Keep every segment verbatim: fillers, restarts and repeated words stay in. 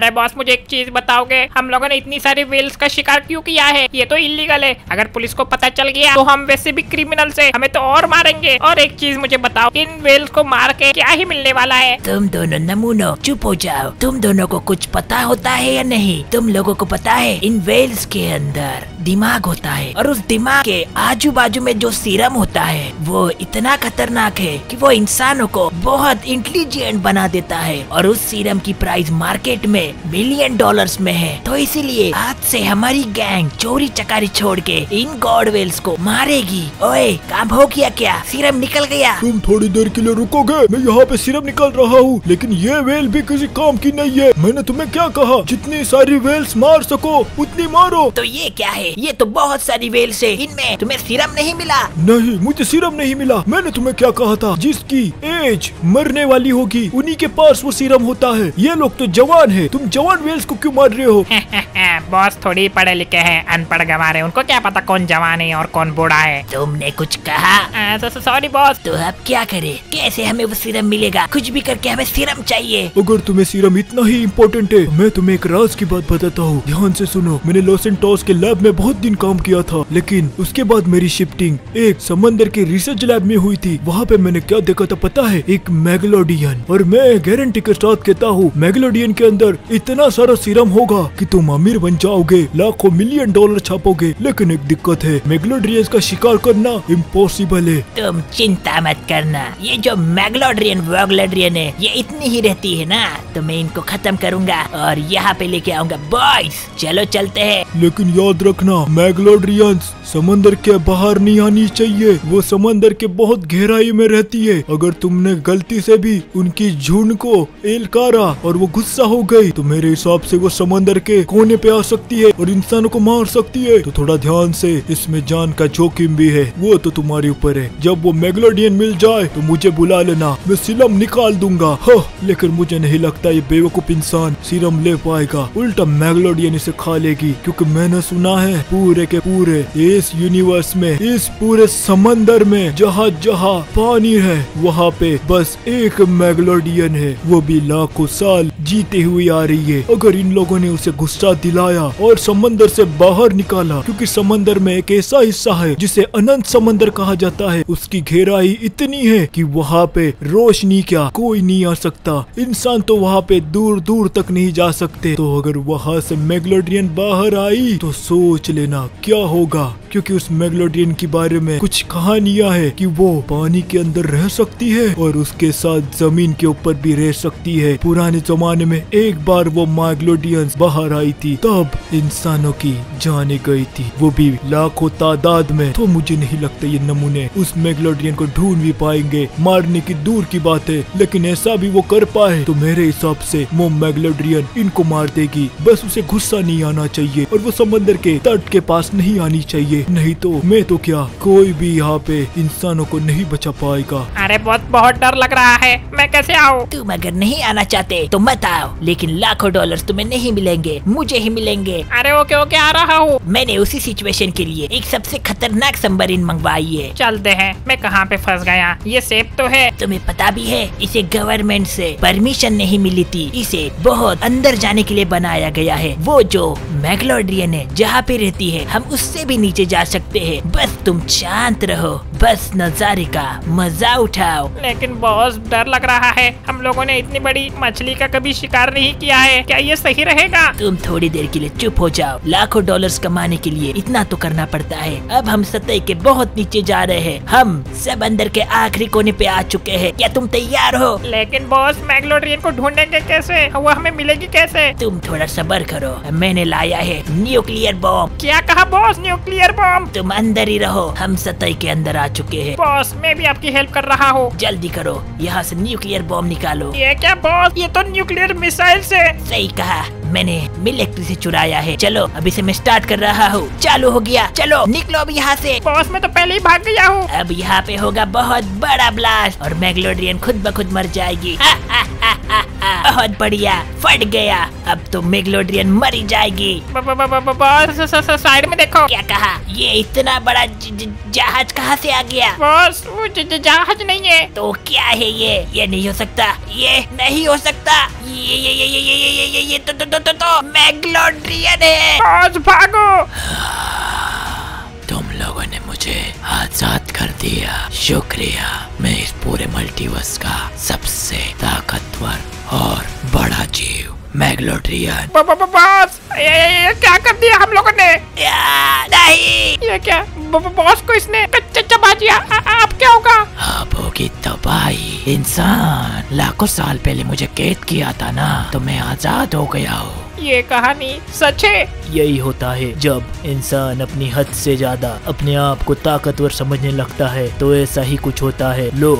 रहा है। बॉस मुझे एक चीज बताओगे, हम लोगों ने इतनी सारी व्हेल्स का शिकार क्यों किया है? ये तो इलीगल है। अगर पुलिस को पता चल गया तो हम वैसे भी क्रिमिनल्स हैं, हमें तो और मारेंगे। और एक चीज मुझे बताओ, इन व्हेल्स को मार के क्या ही मिलने वाला है? तुम दोनों नमूनों चुप हो जाओ। तुम दोनों को कुछ पता होता है या नहीं? तुम लोगों को पता है इन व्हेल्स के अंदर दिमाग होता है और उस दिमाग के आजू बाजू में जो सीरम होता है वो इतना खतरनाक है कि वो इंसानों को बहुत इंटेलिजेंट बना देता है। और उस सीरम की प्राइस मार्केट में मिलियन डॉलर्स में है। तो इसीलिए आज से हमारी गैंग चोरी चकारी छोड़ के इन गॉड व्हेल्स को मारेगी। ओए, काम हो गया क्या? सीरम निकल गया? तुम थोड़ी देर के लिए रुकोगे? मैं यहाँ पे सीरम निकाल रहा हूँ, लेकिन ये व्हेल भी किसी काम की नहीं है। मैंने तुम्हें क्या कहा? जितनी सारी व्हेल्स मार सको उतनी मारो। तो ये क्या है? ये तो बहुत सारी व्हेल्स है, इनमें तुम्हें सीरम नहीं मिला? नहीं, मुझे सीरम नहीं मिला। मैंने तुम्हें क्या कहा था? जिसकी एज मरने वाली होगी उन्हीं के पास वो सीरम होता है। ये लोग तो जवान है, तुम जवान व्हेल्स को क्यों मार रहे हो? बॉस थोड़ी पढ़े लिखे हैं, अनपढ़ गंवारे हैं, उनको क्या पता कौन जवान है और कौन बूढ़ा है। तुमने कुछ कहा? Sorry boss. तो अब क्या करें? कैसे हमें वो सीरम मिलेगा? कुछ भी करके हमें सीरम चाहिए। अगर तुम्हें सीरम इतना ही इम्पोर्टेंट है, मैं तुम्हें एक राज की बात बताता हूँ, ध्यान से सुनो। मैंने लोसन टॉस के लैब में बहुत दिन काम किया था, लेकिन उसके बाद मेरी शिफ्टिंग एक समंदर के रिसर्च लैब में हुई थी। वहाँ पे मैंने क्या देखा था पता है? एक मेगलोडियन। और मैं गारंटी के साथ कहता हूँ मेगलोडियन के अंदर इतना सारा सीरम होगा कि तुम अमीर बन जाओगे, लाखों मिलियन डॉलर छापोगे। लेकिन एक दिक्कत है, मेगलोड्रियन का शिकार करना इम्पॉसिबल है। तुम चिंता मत करना, ये जो मेगलोड्रियन वोगलोड्रियन है ये इतनी ही रहती है ना, तो मैं इनको खत्म करूंगा और यहाँ पे लेके आऊंगा। बॉयज चलो चलते हैं। लेकिन याद रखना, मेगलोड्रियंस समंदर के बाहर नहीं आनी चाहिए, वो समंदर के बहुत गहराई में रहती है। अगर तुमने गलती से भी उनकी झुंड को एलकारा और वो गुस्सा हो गई तो मेरे हिसाब से वो समंदर के कोने पे आ सकती है और इंसानों को मार सकती है। तो थोड़ा ध्यान से, इसमें जान का जोखिम भी है, वो तो तुम्हारे ऊपर है। जब वो मेगलोडियन मिल जाए तो मुझे बुला लेना, मैं सीरम निकाल दूंगा। हो, लेकिन मुझे नहीं लगता ये बेवकूफ इंसान सीरम ले पाएगा, उल्टा मेगलोडियन इसे खा लेगी। क्योंकि मैंने सुना है पूरे के पूरे इस यूनिवर्स में, इस पूरे समंदर में जहाँ जहाँ पानी है वहाँ पे बस एक मेगलोडियन है, वो भी लाखों साल जीते हुए आ रही है। अगर इन लोगों ने उसे गुस्सा दिलाया और समंदर से बाहर निकाला, क्योंकि समंदर में एक ऐसा हिस्सा है जिसे अनंत समंदर कहा जाता है, उसकी गहराई इतनी है कि वहाँ पे रोशनी क्या कोई नहीं आ सकता, इंसान तो वहाँ पे दूर दूर तक नहीं जा सकते। तो अगर वहाँ से मेगलोडियन बाहर आई तो सोच लेना क्या होगा, क्योंकि उस मेगलोडियन के बारे में कुछ कहानियां है कि वो पानी के अंदर रह सकती है और उसके साथ जमीन के ऊपर भी रह सकती है। पुराने जमाने में एक बार वो मेगलोडियंस बाहर आई थी, तब इंसानों की जाने गई थी, वो भी लाखों तादाद में। तो मुझे नहीं लगता ये नमूने उस मेगलोडियन को ढूंढ भी पाएंगे, मारने की दूर की बात है, लेकिन ऐसा भी वो कर पाए तो मेरे हिसाब से वो मेगलोडियन इनको मार देगी। बस उसे गुस्सा नहीं आना चाहिए और वो समंदर के तट के पास नहीं आनी चाहिए, नहीं तो मैं तो क्या कोई भी यहाँ पे इंसानों को नहीं बचा पाएगा। अरे बहुत बहुत डर लग रहा है, मैं कैसे आऊँ? तुम अगर नहीं आना चाहते तो मत आओ, लेकिन लाखों डॉलर तुम्हें नहीं मिलेंगे, मुझे ही मिलेंगे। अरे ओके ओके, आ रहा हूँ। मैंने उसी सिचुएशन के लिए एक सबसे खतरनाक सबमरीन मंगवाई है। चलते हैं। मैं कहाँ पे फंस गया? ये सेफ तो है? तुम्हें पता भी है इसे गवर्नमेंट से परमिशन नहीं मिली थी, इसे बहुत अंदर जाने के लिए बनाया गया है। वो जो मेगलोडियन है जहाँ पे रहती है, हम उससे भी नीचे जा सकते हैं। बस तुम शांत रहो, बस नजारे का मजा उठाओ। लेकिन बहुत डर लग रहा है, हम लोगों ने इतनी बड़ी मछली का कभी शिकार नहीं किया है, क्या ये सही रहेगा? तुम थोड़ी देर के लिए चुप हो जाओ, लाखों डॉलर्स कमाने के लिए इतना तो करना पड़ता है। अब हम सतह के बहुत नीचे जा रहे हैं, हम समंदर के आखिरी कोने पे आ चुके हैं, क्या तुम तैयार हो? लेकिन बॉस मेगलोडियन को ढूंढेंगे कैसे? वो हमें मिलेगी कैसे? तुम थोड़ा सब्र करो, मैंने लाया है न्यूक्लियर बॉम्ब। क्या कहा बॉस? Nuclear bomb? तुम अंदर ही रहो, हम सतह के अंदर आ चुके हैं। बॉस मैं भी आपकी हेल्प कर रहा हूँ, जल्दी करो यहाँ से न्यूक्लियर बॉम्ब निकालो। ये क्या बॉस, ये तो न्यूक्लियर मिसाइल से। सही कहा, मैंने मिलिट्री से चुराया है। चलो अभी से मैं स्टार्ट कर रहा हूँ। चालू हो गया, चलो निकलो अब यहाँ से। बॉस मैं तो पहले ही भाग गया हूँ। अब यहाँ पे होगा बहुत बड़ा ब्लास्ट और मेगलोडियन खुद ब खुद मर जाएगी। हा, हा, हा, हा। बहुत बढ़िया, फट गया। अब तो मेगलोडियन मरी जाएगी। साइड में देखो। क्या कहा? ये इतना बड़ा जहाज कहाँ से आ गया? बॉस, वो जहाज नहीं है। तो क्या है ये? ये नहीं हो सकता, ये नहीं हो सकता। ये ये ये ये ये ये ये तो तो तो तो मेगलोडियन है। बॉस भागो। तुम लोगों ने मुझे आजाद कर दिया, शुक्रिया। मैं इस पूरे मल्टीवर्स का सबसे ताकतवर और बड़ा जीव मेगलोडियन। बॉस, ये क्या कर दिया हम लोगों ने? नहीं, ये क्या? बॉस को इसने कच्चा चबा दिया। अब क्या होगा? अब होगी तबाही। इंसान लाखों साल पहले मुझे कैद किया था ना, तो मैं आजाद हो गया हूँ। ये कहानी सच है। यही होता है जब इंसान अपनी हद से ज्यादा अपने आप को ताकतवर समझने लगता है, तो ऐसा ही कुछ होता है। लो,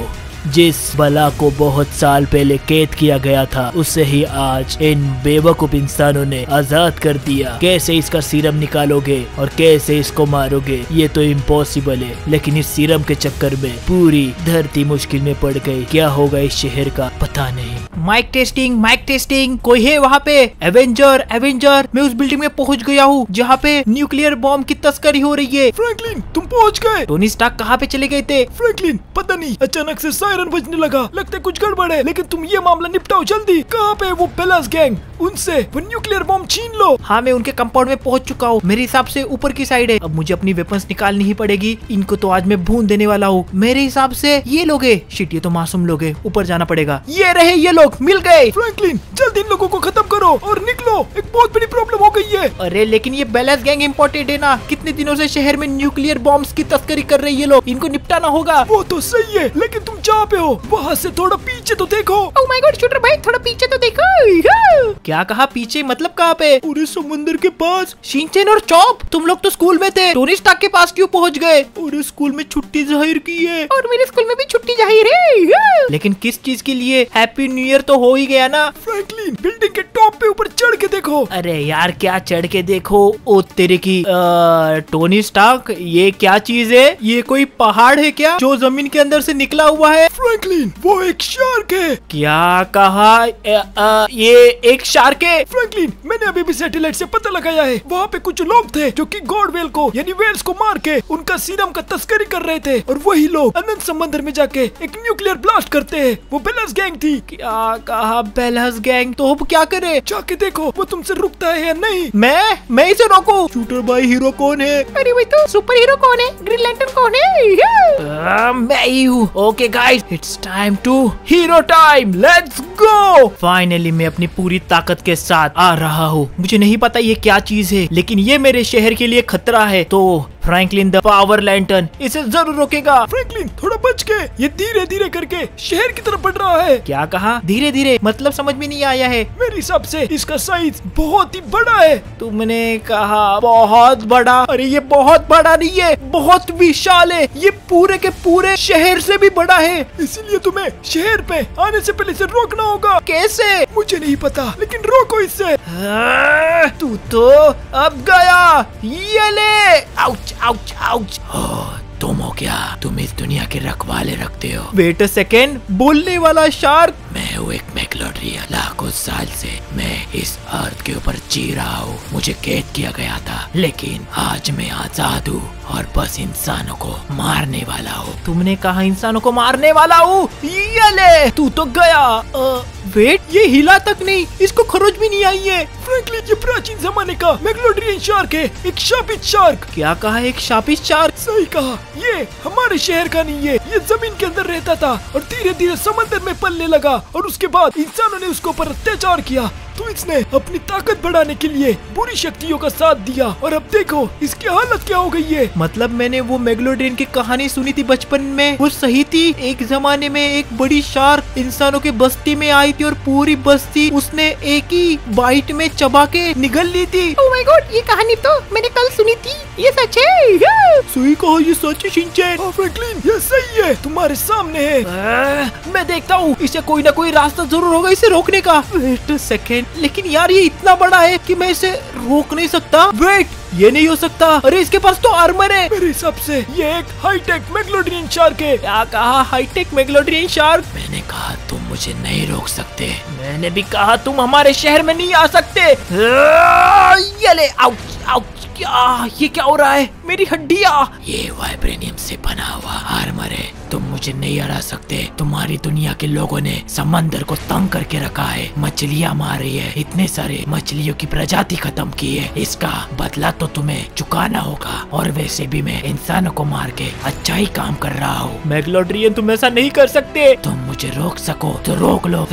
जिस बला को बहुत साल पहले कैद किया गया था, उसे ही आज इन बेवकूफ इंसानों ने आजाद कर दिया। कैसे इसका सीरम निकालोगे और कैसे इसको मारोगे, ये तो इम्पॉसिबल है। लेकिन इस सीरम के चक्कर में पूरी धरती मुश्किल में पड़ गई। क्या होगा इस शहर का पता नहीं। माइक टेस्टिंग, माइक टेस्टिंग, कोई है वहाँ पे? एवेंजर, एवेंजर, मैं उस बिल्डिंग में पहुँच गया हूँ जहाँ पे न्यूक्लियर बॉम्ब की तस्करी हो रही है। फ्रैंकलिन, तुम पहुँच गए। टोनी स्टार्क कहाँ पे चले गए थे? फ्रैंकलिन, पता नहीं, अचानक से सायरन बजने लगा। लगता है कुछ गड़बड़ है, लेकिन तुम ये मामला निपटाओ जल्दी। कहाँ पे वो बेलास गैंग? उनसे वो न्यूक्लियर बॉम्ब छीन लो। हाँ, मैं उनके कंपाउंड में पहुँच चुका हूँ। मेरे हिसाब से ऊपर की साइड है। अब मुझे अपनी वेपन्स निकालनी ही पड़ेगी। इनको तो आज मैं भून देने वाला हूँ। मेरे हिसाब से ये लोग है। शिट, ये तो मासूम लोग है। ऊपर जाना पड़ेगा। ये रहे ये लोग, मिल गए। फ्रैंकलिन, जल्दी इन लोगों को खत्म करो और निकलो, एक बहुत बड़ी प्रॉब्लम हो गई है। अरे लेकिन ये बेलास गैंग इम्पोर्टेड है ना। कितने दिनों से शहर में न्यूक्लियर बॉम्ब्स की तस्करी कर रहे ये लोग। इनको निपटाना होगा। वो तो सही है, लेकिन तुम जहाँ पे हो वहाँ से थोड़ा पीछे तो देखो। ओह माय गॉड शूटर भाई, थोड़ा पीछे तो देखो। क्या कहा पीछे? मतलब कहाँ पे? पूरे समुंदर के पास। शिनचैन और चॉप, तुम लोग तो स्कूल में थे, टोनी स्टार्क के पास क्यों पहुँच गए? पूरे स्कूल में छुट्टी जाहिर की है। और मेरे स्कूल में भी छुट्टी जाहिर है, लेकिन किस चीज के लिए? हैप्पी न्यू ईयर तो हो ही गया ना। फ्रैंकलिन, बिल्डिंग के टॉप पे ऊपर चढ़ के देखो। अरे यार, क्या चढ़ के देखो? ओ तेरे की टोनी स्टार्क, ये क्या चीज है? ये कोई पहाड़ है क्या जो जमीन के अंदर से निकला हुआ है? फ्रैंकलिन, वो एक शार्क है। क्या कहा? ए, आ, ये एक शार्क है। फ्रैंकलिन, मैंने अभी भी सैटेलाइट से पता लगाया है, वहाँ पे कुछ लोग थे जो कि गॉड वेल को यानी वेल्स को मार के उनका सीरम का तस्करी कर रहे थे, और वही लोग अनंत समंदर में जाके एक न्यूक्लियर ब्लास्ट करते हैं। वो बेलास गैंग थी। क्या कहा? बेलास गैंग। तो अब क्या करे? जाके देखो वो तुमसे रुकता है या नहीं। मैं मैं इसे रोकूं? शूटर भाई, हीरो कौन है? अरे भाई, तो सुपर हीरो कौन है? ग्रीन लैंटर्न कौन है? मैं ही हूँ। Okay guys, it's time to hero time, let's go. Finally मैं अपनी पूरी ताकत के साथ आ रहा हूँ। मुझे नहीं पता ये क्या चीज है, लेकिन ये मेरे शहर के लिए खतरा है। तो फ्रैंकलिन द पावर लैंटर्न इसे जरूर रोकेगा। फ्रैंकलिन, थोड़ा बच के, ये धीरे धीरे करके शहर की तरफ बढ़ रहा है। क्या कहा? धीरे धीरे मतलब समझ में नहीं आया है। मेरे हिसाब से इसका साइज बहुत ही बड़ा है। तुमने कहा बहुत बड़ा? अरे ये बहुत बड़ा नहीं है, बहुत विशाल है। ये पूरे के पूरे शहर से भी बड़ा है। इसीलिए तुम्हें शहर पे आने से पहले इसे रोकना होगा। कैसे? मुझे नहीं पता, लेकिन रोको इससे। तू तो अब गया। ये ले। Ouch ouch ouch. oh, तुम हो क्या? तुम इस दुनिया के रखवाले रखते हो। वेट अ सेकेंड, बोलने वाला शार्क। मैं हूँ एक मेगलोडियन। लाखों साल से मैं इस अर्थ के ऊपर जी रहा हूँ। मुझे कैद किया गया था, लेकिन आज मैं आजाद हूँ और बस इंसानों को मारने वाला हूँ। तुमने कहा इंसानों को मारने वाला हूँ? ये ले, तू तो गया। uh, वेट, ये हिला तक नहीं, इसको खरोच भी नहीं आई है। फ्रैंकलिन, ये प्राचीन जमाने का मेगलोडियन शार्क है, एक शापित शार्क। क्या कहा? एक शापित शार्क। सही कहा। ये हमारे शहर का नहीं है, ये जमीन के अंदर रहता था और धीरे धीरे समंदर में पलने लगा, और उसके बाद इंसानों ने उसको पर अत्याचार किया, तो इसने अपनी ताकत बढ़ाने के लिए बुरी शक्तियों का साथ दिया, और अब देखो इसकी हालत क्या हो गई है। मतलब मैंने वो मेगलोडियन की कहानी सुनी थी बचपन में, वो सही थी। एक जमाने में एक बड़ी शार्क इंसानों के बस्ती में आई थी और पूरी बस्ती उसने एक ही बाइट में चबा के निगल ली थी। ओह माय गॉड, ये कहानी तो मैंने कल सुनी थी। ये सच है? सही कहो, ये सच है शिनचैन। फ्रैंकलिन, ये सही है, तुम्हारे सामने है। आ, मैं देखता हूँ, इसे कोई ना कोई रास्ता जरूर होगा इसे रोकने का। वेट सेकेंड, लेकिन यार ये इतना बड़ा है कि मैं इसे रोक नहीं सकता। वेट, ये नहीं हो सकता। अरे इसके पास तो आर्मर है। मेरे हिसाब से ये एक हाईटेक मेगलोडियन शार्क है। क्या कहा? Hi tech megalodon shark. मैंने कहा तुम मुझे नहीं रोक सकते। मैंने भी कहा तुम हमारे शहर में नहीं आ सकते। ये ले, आउच, आउच, क्या ये क्या हो रहा है? मेरी हड्डियाँ। ये वाइब्रेनियम से बना हुआ आर्मर है, तुम मुझे नहीं हरा सकते। तुम्हारी दुनिया के लोगों ने समंदर को तंग करके रखा है, मछलियाँ मारी है, इतने सारे मछलियों की प्रजाति खत्म की है। इसका बदला तो तुम्हें चुकाना होगा। और वैसे भी मैं इंसानों को मार के अच्छा ही काम कर रहा हूँ। मेगलोड्रियन, तुम ऐसा नहीं कर सकते। तुम मुझे रोक सको तो रोक लो।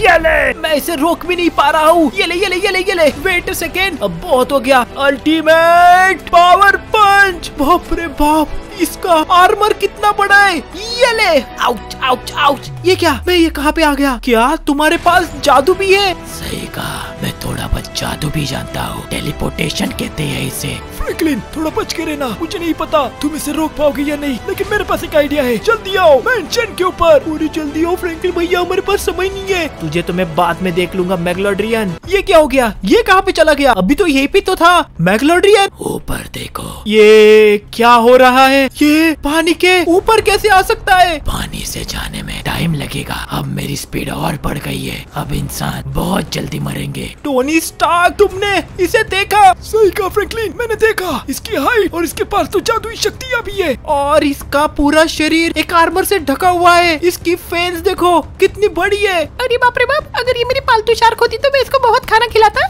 ये ले, मैं इसे रोक भी नहीं पा रहा हूँ। ये ले ये ले ये ले ये ले। वेट अ सेकंड, अब बहुत हो गया। Ultimate power punch. बाप रे बाप, इसका आर्मर कितना बड़ा है। ये ले, आउच आउच आउच। ये क्या, मैं ये कहाँ पे आ गया? क्या तुम्हारे पास जादू भी है? सही कहा, मैं थोड़ा बहुत जादू भी जानता हूँ। टेलीपोर्टेशन कहते हैं इसे। फ्रैंकलिन, थोड़ा बच के रहना। मुझे नहीं पता तुम इसे रोक पाओगे या नहीं, लेकिन मेरे पास एक आइडिया है। जल्दी आओ मेंशन के ऊपर। पूरी जल्दी आओ फ्रैंकलिन भैया, हमारे पास समय नहीं है। तुझे तो मैं बाद में देख लूंगा मेगलोड्रियन। ये क्या हो गया? ये कहाँ पे चला गया? अभी तो यही पे तो था। मेगलोड्रियन, ऊपर देखो। ये क्या हो रहा है? ये पानी के ऊपर कैसे आ सकता है? पानी से जाने में टाइम लगेगा। अब मेरी स्पीड और बढ़ गई है। अब इंसान बहुत जल्दी मरेंगे। टोनी स्टार्क, तुमने इसे देखा? सही कहा फ्रैंकलिन, मैंने देखा। इसकी हाइट और इसके पास तो जादुई शक्तियाँ भी है, और इसका पूरा शरीर एक आर्मर से ढका हुआ है। इसकी फेंस देखो कितनी बड़ी है। अरे बाप रे बाप, अगर ये मेरी पालतू शार्क होती तो मैं इसको बहुत खाना खिलाता।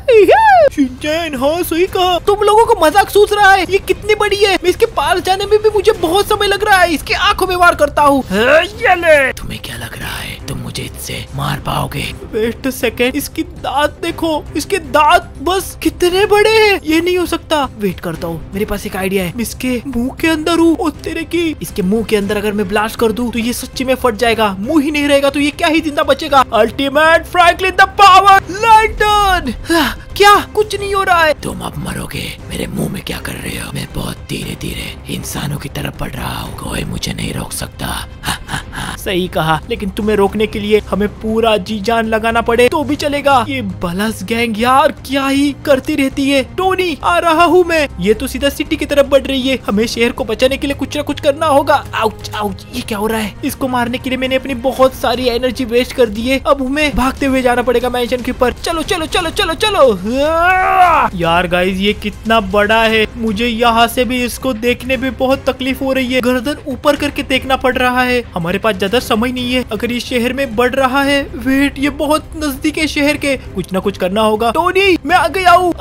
शिनचैन, हाँ सही कहा। तुम लोगों को मजाक सूझ रहा है। ये कितनी बड़ी है, मैं इसके पास जाने में भी मुझे बहुत समय लग रहा है। इसकी आंखों में वार करता हूँ। तुम्हें क्या लग रहा है, तुम मुझे इससे मार पाओगे? वेट अ सेकंड, इसकी दांत देखो। इसके दांत बस कितने बड़े हैं। ये नहीं हो सकता। वेट करता हूँ, मेरे पास एक आइडिया है। इसके मुंह के अंदर हूँ और तेरे की। इसके मुंह के अंदर अगर मैं ब्लास्ट कर दूँ तो ये सच्ची में फट जाएगा। मुँह ही नहीं रहेगा तो ये क्या ही जिंदा बचेगा। Ultimate Franklin the power lantern. क्या कुछ नहीं हो रहा है। तुम अब मरोगे। मेरे मुंह में क्या कर रहे हो? मैं बहुत धीरे धीरे इंसानों की तरफ बढ़ रहा हूँ। कोई मुझे नहीं रोक सकता। हा, हा, हा। सही कहा, लेकिन तुम्हें रोकने के लिए हमें पूरा जी जान लगाना पड़े तो भी चलेगा। ये बलस गैंग यार क्या ही करती रहती है। टोनी, आ रहा हूँ मैं। ये तो सीधा सिटी की तरफ बढ़ रही है। हमें शहर को बचाने के लिए कुछ न कुछ करना होगा। आउच आउच, ये क्या हो रहा है? इसको मारने के लिए मैंने अपनी बहुत सारी एनर्जी वेस्ट कर दी है। अब हमें भागते हुए जाना पड़ेगा मैंशन के ऊपर। चलो चलो चलो चलो चलो। यार गाइज, ये कितना बड़ा है। मुझे यहाँ से भी इसको देखने में बहुत तकलीफ हो रही है। गर्दन ऊपर करके देखना पड़ रहा है। हमारे पास ज्यादा समय नहीं है। अगर ये शहर में बढ़ रहा है, वेट, ये बहुत नजदीक है शहर के। कुछ ना कुछ करना होगा। टोनी, मैं आ गया हूँ।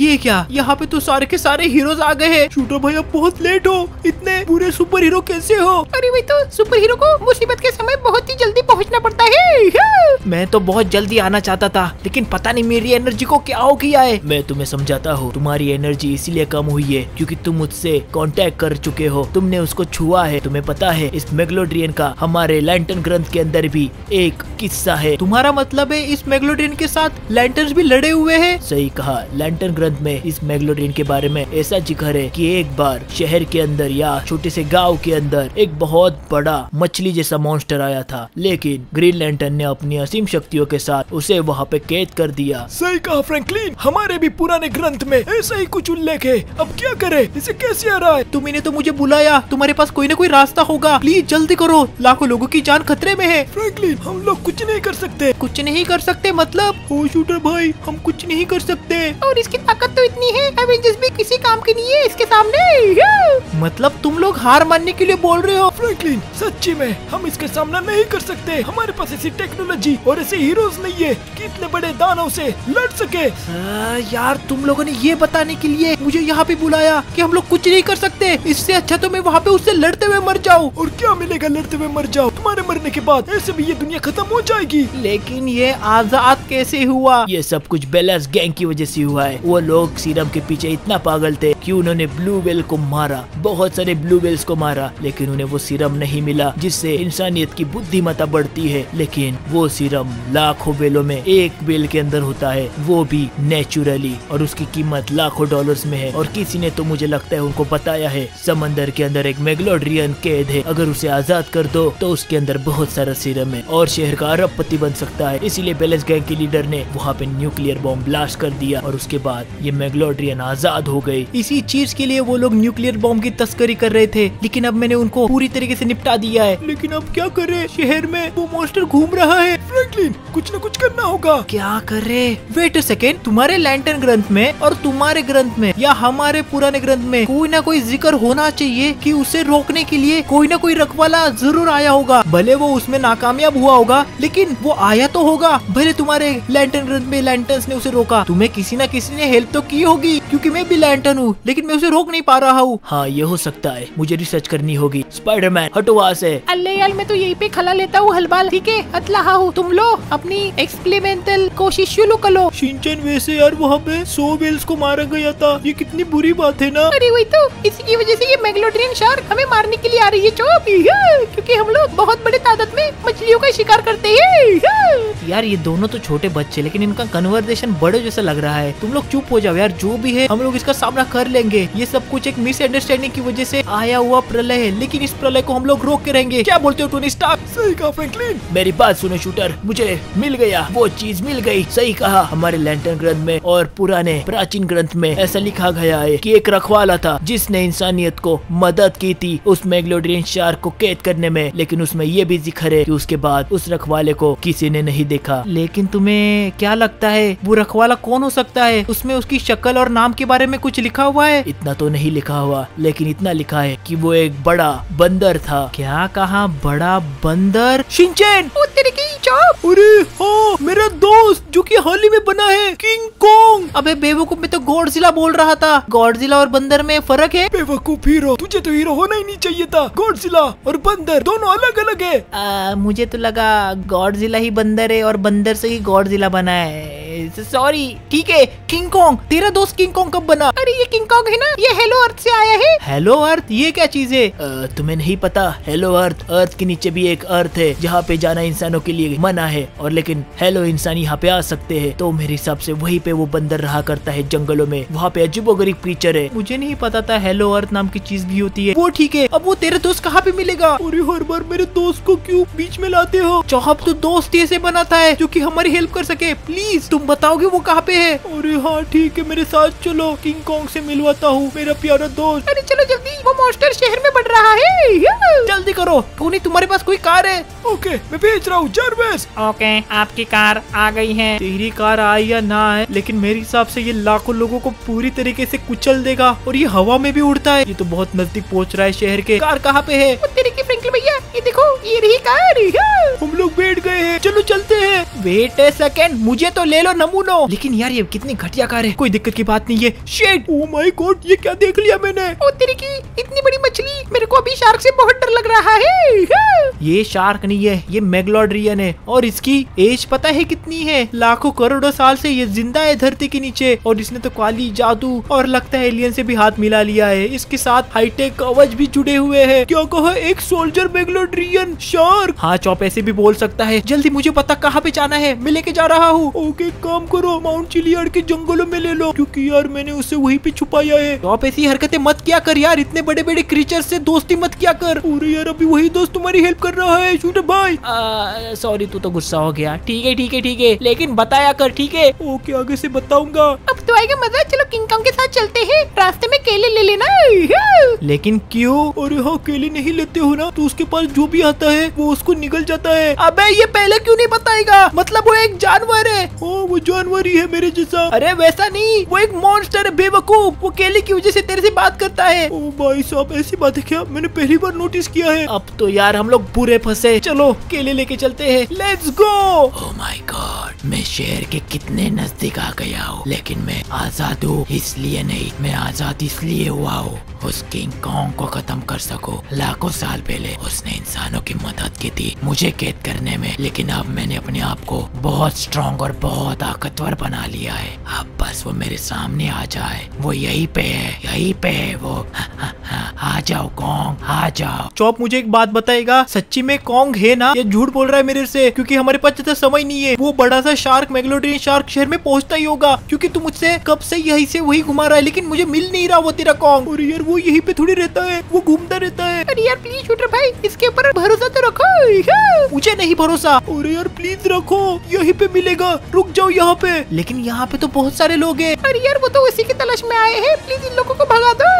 ये क्या, यहाँ पे तो सारे के सारे हीरोज आ गए हैं। शूटर भाई, आप बहुत लेट हो। इतने बुरे सुपर हीरो कैसे हो? अरे भाई, तो सुपर हीरो को मुसीबत के समय बहुत ही जल्दी पहुँचना पड़ता है। मैं तो बहुत जल्दी आना चाहता था, लेकिन पता नहीं मेरी एनर्जी को क्या हो गया है। मैं तुम्हें समझाता हूँ, तुम्हारी एनर्जी इसीलिए कम हुई है क्योंकि तुम मुझसे कांटेक्ट कर चुके हो। तुमने उसको छुआ है। तुम्हें पता है इस मेगलोड्रियन का हमारे लैंटर्न ग्रंथ के अंदर भी एक किस्सा है। तुम्हारा मतलब है इस मेगलोड्रियन के साथ लैंटर्न्स भी लड़े हुए हैं? सही कहा, लैंटर्न ग्रंथ में इस मेगलोड्रियन के बारे में ऐसा जिक्र है कि एक बार शहर के अंदर या छोटे से गाँव के अंदर एक बहुत बड़ा मछली जैसा मॉन्स्टर आया था, लेकिन ग्रीन लैंटर्न ने अपनी असीम शक्तियों के साथ उसे वहाँ पे कैद कर दिया। सही कहा फ्रैंकलिन, हमारे भी पुराने ग्रंथ में ऐसा ही कुछ उल्लेख है। अब क्या करे, इसे कैसे आ रहा है? तुम्हें तो मुझे बुलाया, तुम्हारे पास कोई ना कोई रास्ता होगा। प्लीज जल्दी करो, लाखों लोगों की जान खतरे में है। फ्रैंकलिन, हम लोग कुछ नहीं कर सकते। कुछ नहीं कर सकते मतलब? ओ शूटर भाई, हम कुछ नहीं कर सकते। और इसकी ताकत तो इतनी है, एवेंजर्स भी किसी काम की नहीं है इसके सामने। मतलब तुम लोग हार मानने के लिए बोल रहे हो? फ्रैंकलिन, सच्ची में हम इसका सामना नहीं कर सकते। हमारे पास ऐसी टेक्नोलॉजी और ऐसे हीरोज नहीं है कि इतने बड़े दानों से लड़ सके। आ, यार तुम लोगों ने ये बताने के लिए मुझे यहाँ पे बुलाया कि हम लोग कुछ नहीं कर सकते। इससे अच्छा तो मैं वहाँ पे उससे लड़ते हुए मर जाऊँ। और क्या मिलेगा लड़ते हुए मर जाओ? तुम्हारे मरने के बाद ऐसे भी ये दुनिया खत्म हो जाएगी। लेकिन ये आजाद कैसे हुआ? ये सब कुछ बेलस गैंग की वजह से हुआ है। वो लोग सीरम के पीछे इतना पागल थे कि उन्होंने ब्लू वेल को मारा, बहुत सारे ब्लू वेल्स को मारा, लेकिन उन्हें वो सीरम नहीं मिला जिससे इंसानियत की बुद्धिमत्ता बढ़ती है। लेकिन वो सीरम लाखों बेलों में एक बेल के अंदर होता है, वो भी नेचुरली, और उसकी कीमत लाखों डॉलर्स में है। और किसी ने तो मुझे लगता है उनको बताया है, समंदर के अंदर एक मेगलोड्रियन कैद है, अगर उसे आजाद कर दो दो तो उसके अंदर बहुत सारा सीरम है और शहर का अरबपति बन सकता है। इसीलिए बैलेंस गैंग के लीडर ने वहाँ पे न्यूक्लियर बॉम्ब ब्लास्ट कर दिया और उसके बाद ये मेगलोडियन आजाद हो गयी। इसी चीज के लिए वो लोग न्यूक्लियर बॉम्ब की तस्करी कर रहे थे, लेकिन अब मैंने उनको पूरी तरीके से निपटा दिया है। लेकिन अब क्या करे, शहर में वो मॉन्स्टर घूम रहा है। फ्रैंकलिन, कुछ न कुछ करना होगा। क्या करे? वेट अ सेकेंड, तुम्हारे लैंटर्न ग्रंथ में और तुम्हारे ग्रंथ में या हमारे पुराने ग्रंथ में कोई ना कोई जिक्र होना चाहिए कि उसे रोकने के लिए कोई ना कोई रखवाला जरूर आया होगा। भले वो उसमें नाकामयाब हुआ होगा, लेकिन वो आया तो होगा। भले तुम्हारे लैंटर्न ग्रंथ में लैंटर्स ने उसे रोका, तुम्हें किसी न किसी ने हेल्प तो की होगी, क्योंकि मैं भी लैंटर्न हूँ, लेकिन मैं उसे रोक नहीं पा रहा हूँ। हाँ, ये हो सकता है, मुझे रिसर्च करनी होगी। स्पाइडरमैन, हटो वहाँ से। अल्ले यार, मैं तो यही पे खला लेता हूँ हलबाल, ठीक है? अतलाहा हूँ, तुम लो अपनी एक्सपेरिमेंटल कोशिश शुरू कर लो। शिनचैन, वैसे यार वहाँ पे सौ वेल्स को मारा गया था, ये कितनी बुरी बात है ना। अरे वही तो, इसी की वजह से ये मेगलोडियन शार्क हमें मारने के लिए आ रही है चोप, क्योंकि हम लोग बहुत बड़े तादाद में मछलियों का शिकार करते हैं। यार ये दोनों तो छोटे बच्चे, लेकिन इनका कन्वर्सेशन बड़े जैसा लग रहा है। तुम लोग चुप हो जाओ यार, जो भी है हम लोग इसका सामना कर लेंगे। ये सब कुछ एक मिसअंडरस्टैंडिंग की वजह से आया हुआ प्रलय है, लेकिन इस प्रलय को हम लोग रोक के रहेंगे। क्या बोलते हो टोनी स्टार्क? सही कहा फ्रैंकलिन। मेरी बात सुनो शूटर, मुझे मिल गया वो चीज, मिल गई। सही कहा, हमारे लैंटर्न ग्रंथ में और पुराने प्राचीन ग्रंथ में ऐसा लिखा गया है कि एक रखवाला था जिसने इंसानियत को मदद की थी उस मेगलोडियन शार्क को कैद करने में, लेकिन उसमें ये भी जिक्र है कि उसके बाद उस रखवाले को किसी ने नहीं देखा। लेकिन तुम्हें क्या लगता है वो रखवाला कौन हो सकता है? उसमें उसकी शक्ल और नाम के बारे में कुछ लिखा हुआ है? इतना तो नहीं लिखा हुआ, लेकिन इतना लिखा है कि वो एक बड़ा बंदर था। क्या कहा? बड़ा बंदर? शिनचैन, ओ तेरी की चोप। अरे हाँ, मेरा दोस्त जो कि हाल ही में बना है, किंग कोंग। अबे बेवकूफ, में तो गॉडजिला बोल रहा था। गॉडजिला और बंदर में फर्क है? बेवकूफ हीरो, तुझे तो हीरो होना ही नहीं चाहिए था। गॉडजिला और बंदर दोनों अलग अलग है। आ, मुझे तो लगा गॉडजिला ही बंदर है और बंदर से ही गॉडजिला बना है। सॉरी, ठीक है। किंग कॉन्ग, तेरा दोस्त किंग कॉन्ग कब बना? अरे ये किंग कॉन्ग है ना, ये हेलो अर्थ से आया है। Hello earth? ये क्या चीज है? तुम्हें नहीं पता? हेलो अर्थ, अर्थ के नीचे भी एक अर्थ है जहाँ पे जाना इंसानों के लिए मना है, और लेकिन हेलो इंसान यहाँ पे आ सकते हैं। तो मेरे हिसाब से वहीं पे वो बंदर रहा करता है जंगलों में, वहाँ पे अजीबोगरीब क्रीचर है। मुझे नहीं पता था हेलो अर्थ नाम की चीज भी होती है। वो ठीक है, अब वो तेरा दोस्त कहाँ पे मिलेगा? हर बार मेरे दोस्त को क्यूँ बीच में लाते हो? चाह तो दोस्त ऐसे बनाता है जो की हमारी हेल्प कर सके। प्लीज तुम बताओगे वो कहाँ पे है? अरे हाँ ठीक है, मेरे साथ चलो, किंग कॉन्ग से मिलवाता हूँ मेरा प्यारा दोस्त। अरे चलो जल्दी, वो मॉन्स्टर शहर में बढ़ रहा है, जल्दी करो। टोनी, तुम्हारे पास कोई कार है? ओके, मैं भेज रहा हूँ। जार्विस। ओके, आपकी कार आ गई है। तेरी कार आई या ना है, लेकिन मेरे हिसाब से ये लाखों लोगों को पूरी तरीके से कुचल देगा, और ये हवा में भी उड़ता है। ये तो बहुत नजदीक पहुँच रहा है शहर के। कार कहाँ पे है? तेरी की फ्रैंकलिन भैया, ये देखो, ये रही कार। हम लोग बैठ गए हैं, चलो चलते हैं। वेट अ सेकेंड, मुझे तो ले लो नमूनो। लेकिन यार ये कितनी घटिया कार है। कोई दिक्कत की बात नहीं है। शिट, ओह माय गॉड, ये क्या देख लिया मैंने? ओ तेरी की, इतनी बड़ी मछली, मेरे को अभी शार्क से बहुत डर लग रहा है। ये शार्क नहीं है, ये मेगलोडियन है, और इसकी एज पता है कितनी है? लाखों करोड़ों साल से ये जिंदा है धरती के नीचे, और इसने तो काली जादू और लगता है एलियन से भी हाथ मिला लिया है। इसके साथ हाईटेक कवच भी जुड़े हुए है। क्या कहा, एक सोल्जर मेगलोडियन शार्क? हाँ चौप, ऐसे भी बोल सकता है। जल्दी मुझे पता कहाँ पे जाना है, मैं लेके जा रहा हूँ। ओके, काम करो, माउंट चिलियार के जंगलों में ले लो, क्योंकि यार मैंने उसे वहीं पे छुपाया है। चौप, ऐसी हरकतें मत किया कर यार, इतने बड़े बड़े क्रीचर से दोस्ती मत किया कर। पूरे यार, अभी वही दोस्त तुम्हारी हेल्प कर रहा है। शूटर भाई, सॉरी, तू तो गुस्सा हो गया। ठीक है ठीक है ठीक है, लेकिन बताया कर, ठीक है? ओके, आगे से बताऊंगा। अब तो आएगा मजा, चलो किंग कॉन्ग के साथ चलते हैं। रास्ते में केले ले लेना। लेकिन क्यों? अरे हाँ, केले नहीं लेते हो ना, तो उसके पास जो भी आता है वो उसको निगल जाता है। अबे ये पहले क्यों नहीं बताएगा? मतलब वो एक जानवर है। ओ, वो जानवर ही है मेरे जैसा। अरे वैसा नहीं, वो एक मॉन्स्टर है बेवकूफ। वो केले की वजह से तेरे से बात करता है। ओ भाई साहब, ऐसी बात है क्या? मैंने पहली बार नोटिस किया है। अब तो यार हम लोग पूरे फंसे। चलो केले लेके चलते हैं। Let's go. Oh my god, मैं शहर के कितने नजदीक आ गया हूँ, लेकिन मैं आजाद हूँ इसलिए नहीं, मैं आजाद इसलिए हुआ हूँ उस किंग कॉन्ग को खत्म कर सको। लाखों साल पहले उसने इंसानों की मदद की थी मुझे कैद करने में, लेकिन अब मैंने अपने आप को बहुत स्ट्रॉन्ग और बहुत ताकतवर बना लिया है। अब बस वो मेरे सामने आ जाए। वो यही पे है, यही पे है वो। हा, हा, हा, आ जाओ कॉन्ग, आ जाओ। चॉप मुझे एक बात बताएगा, सच्ची में कॉन्ग है ना या झूठ बोल रहा है मेरे से? क्योंकि हमारे पास इतना समय नहीं है। वो बड़ा सा शार्क मेगलोडियन शार्क शहर में पहुंचता ही होगा, क्योंकि तू मुझसे कब से यही से वही घुमा रहा है, लेकिन मुझे मिल नहीं रहा वो तेरा कॉन्ग। और यार वो यही पे थोड़ी रहता है, वो घूमता रहता है। अरे यार प्लीज शूटर भाई, इसके ऊपर भरोसा तो रखो। मुझे नहीं भरोसा। अरे यार प्लीज रखो, यही पे मिलेगा, रुक जाओ यहाँ पे। लेकिन यहाँ पे तो बहुत सारे लोग हैं। अरे यार वो तो इसी की तलाश में आए हैं, प्लीज इन लोगों को भगा दो।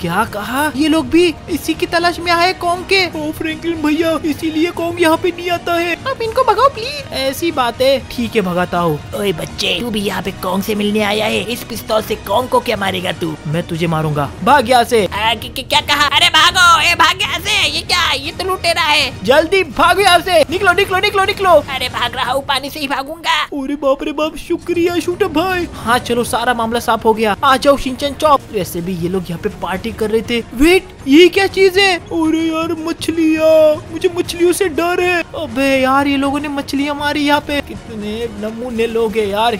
क्या कहा? ये लोग भी इसी की तलाश में आए कॉन्ग के। ओ फ्रैंकलिन भैया, इसीलिए कॉन्ग यहाँ पे नहीं आता है। अब इनको भगाओ प्लीज। ऐसी बात है, ठीक है भगाता हूँ। ओए बच्चे, तू भी यहाँ पे कॉन्ग से मिलने आया है? इस पिस्तौल से कॉन्ग को क्या मारेगा तू? मैं तुझे मारूंगा, भाग यहाँ से। क्या कहा? अरे भागो, ए भाग यहाँ से। ये क्या, ये तो लुटेरा है। जल्दी भागो यहाँ से, निकलो निकलो निकलो निकलो। अरे भाग रहा हूँ, पानी से ही भागूंगा। अरे बाप रे बाप, शुक्रिया शूटर भाई। हाँ चलो, सारा मामला साफ हो गया। आ जाओ शिनचैन चॉप। वैसे भी ये लोग यहाँ पे पार्टी कर रहे थे। वेट, ये क्या चीज है? अरे यार मछलियाँ, मुझे मछलियों से डर है। अबे यार ये लोगों ने मछलियाँ मारी यहाँ पे। कितने नमूने लोग है यार,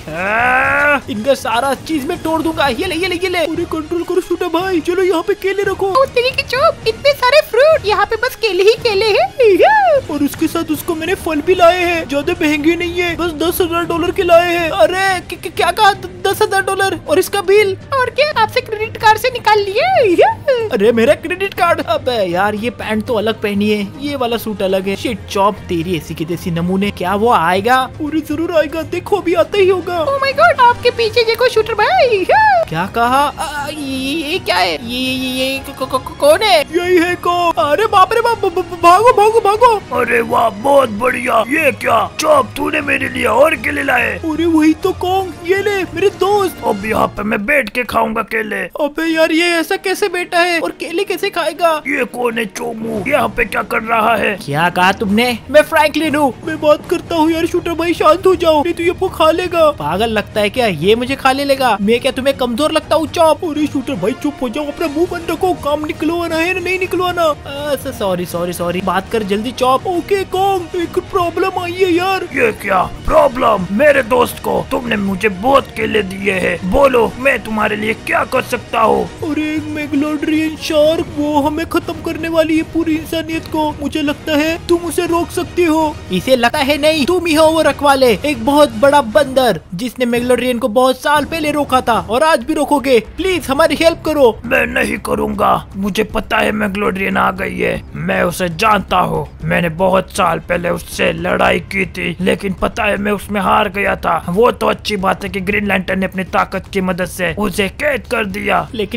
इनका सारा चीज में तोड़ दूंगा। ये ले ये ले ये ले। अरे कंट्रोल करो शूटर भाई, चलो यहाँ पे केले रखो। तेरी की चॉप, इतने सारे फ्रूट, यहाँ पे बस केले ही केले हैं। और उसके साथ उसको मैंने फल भी लाए हैं, ज्यादा महंगे नहीं है, बस दस हजार डॉलर के लाए हैं। अरे क्या कहा? दस हजार डॉलर और इसका बिल। और क्या आपसे क्रेडिट कार्ड से निकाल लिए? अरे मेरा क्रेडिट कार्ड। अबे यार ये पैंट तो अलग पहनी है, ये वाला सूट अलग है। शिट चॉप, तेरी ऐसी के तैसी नमूने। क्या वो आएगा? पूरी जरूर आएगा, देखो भी आता ही होगा। ओह माय गॉड, आपके पीछे देखो शूटर भाई। क्या कहा? आ, ये, ये क्या है? ये ये, ये को, को, को, कौन है? यही है को। अरे बाप रे बाप, भागो भागो भागो। अरे वाह बहुत बढ़िया। ये क्या चॉप, तूने मेरे लिए और केले लाए? अरे वही तो कॉन्ग, ये ले मेरे दोस्त। अब यहाँ पे मैं बैठ के खाऊंगा केले। अबे यार ये ऐसा कैसे बैठा है और केले कैसे खाएगा? ये कौन है चोमू, यहाँ पे क्या कर रहा है? क्या कहा तुमने? मैं फ्रैंकलिन हूँ, मैं बात करता हूँ। यार शूटर भाई शांत हो जाओ, नहीं तो ये आपको खा लेगा। पागल लगता है क्या, ये मुझे खा ले लेगा? मैं क्या तुम्हें कमजोर लगता हूँ चॉप? अरे शूटर भाई चुप हो जाओ, अपना मुँह बंद रखो। काम निकलवाना है ना, नहीं निकलवाना? सॉरी सॉरी सॉरी, बात कर जल्दी चॉप। ओके कॉन्ग, एक प्रॉब्लम आई है यार। ये क्या प्रॉब्लम? मेरे दोस्त को तुमने मुझे बहुत केले दिए हैं, बोलो मैं तुम्हारे लिए क्या कर सकता हूँ? अरे मेगलोडियन शार्क, वो हमें खत्म करने वाली है पूरी इंसानियत को। मुझे लगता है तुम उसे रोक सकते हो। इसे लगता है नहीं, तुम ही हो वो रखवाले, एक बहुत बड़ा बंदर जिसने मेगलोडियन को बहुत साल पहले रोका था और आज भी रोकोगे। प्लीज हमारी हेल्प करो। मैं नहीं करूँगा, मुझे पता है मेगलोडियन आ गई है, मैं उसे जानता हूँ। मैंने बहुत साल पहले उससे लड़ाई की थी, लेकिन पता है मैं उसमें हार गया था। वो तो अच्छी बात है कि ग्रीन लैंटर्न ने अपनी ताकत की मदद से उसे कैद कर दिया, लेकिन